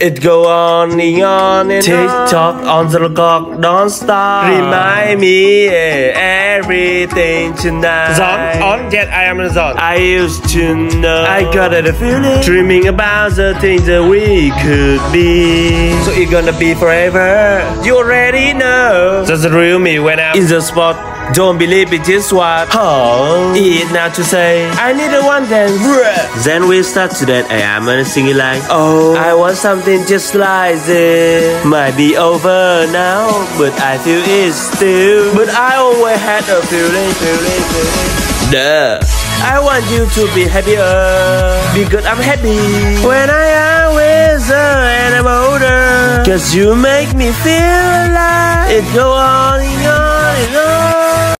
It go on and on and TikTok on the clock, don't stop. Remind me everything tonight. Zone on, yet I am in the zone. I used to know I got a feeling, dreaming about the things that we could be. So it's gonna be forever, you already know. That's the real me when I'm in the spot. Don't believe it is what oh. It's not to say I need a one dance. Then we start to that I am gonna sing it like oh, I want something just like this. Might be over now, but I feel it still. But I always had a feeling. Duh, I want you to be happier, because I'm happy when I am with her and I'm older, cause you make me feel alive. It go on and on and on.